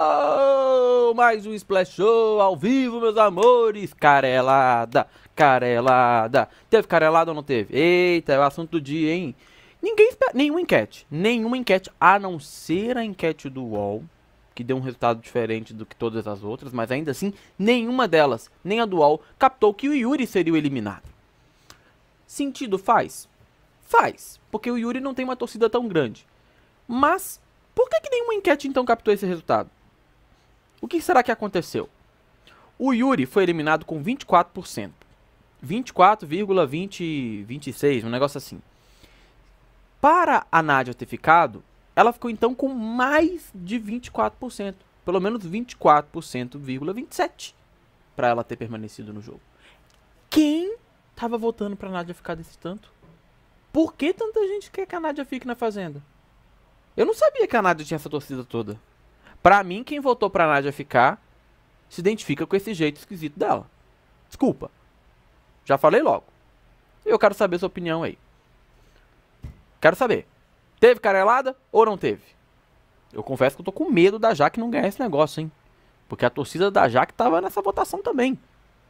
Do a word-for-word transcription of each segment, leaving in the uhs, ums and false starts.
Oh, mais um Splash Show ao vivo, meus amores. Carelada, carelada. Teve carelada ou não teve? Eita, é o assunto do dia, hein? Ninguém espera, nenhuma enquete, nenhuma enquete, a não ser a enquete do U O L, que deu um resultado diferente do que todas as outras, mas ainda assim, nenhuma delas, nem a do U O L, captou que o Yuri seria o eliminado. Sentido faz? Faz, porque o Yuri não tem uma torcida tão grande. Mas, por que que nenhuma enquete então captou esse resultado? O que será que aconteceu? O Yuri foi eliminado com vinte e quatro por cento. vinte e quatro vírgula vinte e seis, um negócio assim. Para a Nádia ter ficado, ela ficou então com mais de vinte e quatro por cento. Pelo menos vinte e quatro vírgula vinte e sete por cento para ela ter permanecido no jogo. Quem estava votando para a Nádia ficar desse tanto? Por que tanta gente quer que a Nádia fique na Fazenda? Eu não sabia que a Nádia tinha essa torcida toda. Pra mim, quem votou pra Nádia ficar se identifica com esse jeito esquisito dela. Desculpa. Já falei logo. Eu quero saber sua opinião aí. Quero saber. Teve carelada ou não teve? Eu confesso que eu tô com medo da Jaque não ganhar esse negócio, hein? Porque a torcida da Jaque tava nessa votação também.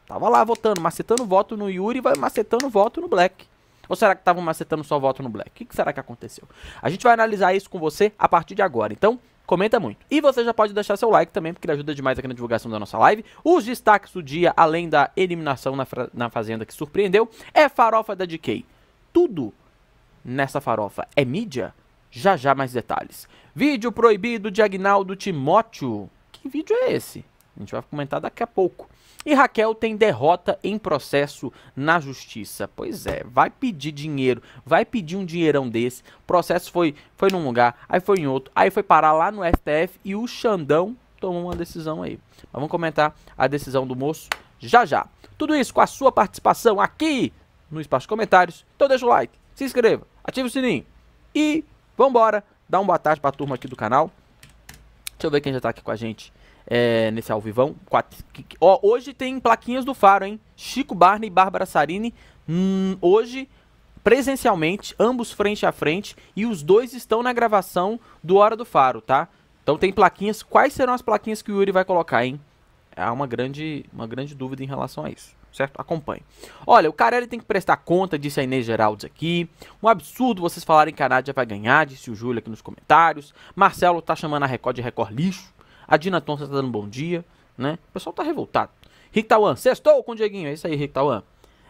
Tava lá votando, macetando voto no Yuri e vai macetando voto no Black. Ou será que estavam macetando só voto no Black? O que será que aconteceu? A gente vai analisar isso com você a partir de agora. Então, comenta muito. E você já pode deixar seu like também, porque ele ajuda demais aqui na divulgação da nossa live. Os destaques do dia, além da eliminação na, na Fazenda que surpreendeu, é farofa da D K. Tudo nessa farofa é mídia? Já já mais detalhes. Vídeo proibido de Aguinaldo Timóteo. Que vídeo é esse? A gente vai comentar daqui a pouco. E Raquel tem derrota em processo na justiça. Pois é, vai pedir dinheiro, vai pedir um dinheirão desse. O processo foi, foi num lugar, aí foi em outro, aí foi parar lá no S T F e o Xandão tomou uma decisão aí. Mas vamos comentar a decisão do moço já já. Tudo isso com a sua participação aqui no espaço de comentários. Então deixa o like, se inscreva, ativa o sininho e vambora. Dá uma boa tarde pra turma aqui do canal. Deixa eu ver quem já tá aqui com a gente. É, nesse ao vivão, quatro, ó, hoje tem plaquinhas do Faro, hein? Chico Barney e Bárbara Sarini, hum, hoje, presencialmente, ambos frente a frente, e os dois estão na gravação do Hora do Faro, tá? Então tem plaquinhas, quais serão as plaquinhas que o Yuri vai colocar, hein? Há uma grande, uma grande dúvida em relação a isso, certo? Acompanhe. Olha, o Carelli tem que prestar conta, disse a Inês Geraldes aqui. Um absurdo vocês falarem que a Nádia vai ganhar, disse o Júlio aqui nos comentários. Marcelo tá chamando a Record de Record lixo. A Dina Tonsa tá dando um bom dia, né? O pessoal tá revoltado. Rick Tauan, sextou com o Dieguinho. É isso aí, Rick Tauan.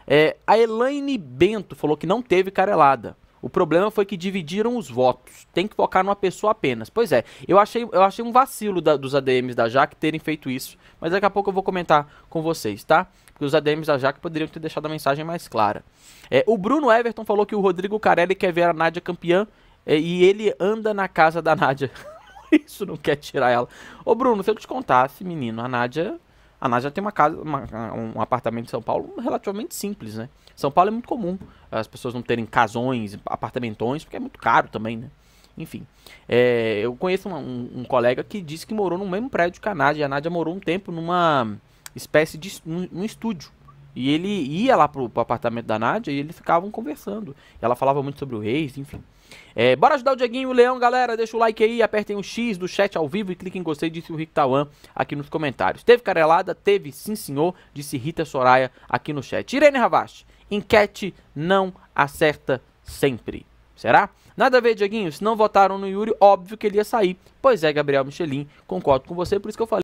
É, a Elaine Bento falou que não teve carelada. O problema foi que dividiram os votos. Tem que focar numa pessoa apenas. Pois é, eu achei, eu achei um vacilo da, dos A D Ms da Jaque terem feito isso. Mas daqui a pouco eu vou comentar com vocês, tá? Porque os A D Ms da Jaque poderiam ter deixado a mensagem mais clara. É, o Bruno Everton falou que o Rodrigo Carelli quer ver a Nádia campeã. É, e ele anda na casa da Nádia. Isso não quer tirar ela. Ô Bruno, se eu te contasse, menino, a Nádia, a Nádia tem uma casa, uma, um apartamento em São Paulo relativamente simples, né? São Paulo é muito comum as pessoas não terem casões, apartamentões, porque é muito caro também, né? Enfim, é, eu conheço uma, um, um colega que disse que morou no mesmo prédio que a Nádia. A Nádia morou um tempo numa espécie de num, num estúdio. E ele ia lá pro, pro apartamento da Nádia e eles ficavam conversando. Ela falava muito sobre o Reis, enfim. É, bora ajudar o Dieguinho e o Leão, galera. Deixa o like aí, apertem o X do chat ao vivo e cliquem em gostei, disse o Rick Tauan aqui nos comentários. Teve carelada? Teve sim, senhor, disse Rita Soraya aqui no chat. Irene Havashi, enquete não acerta sempre. Será? Nada a ver, Dieguinho. Se não votaram no Yuri, óbvio que ele ia sair. Pois é, Gabriel Michelin, concordo com você, por isso que eu falei.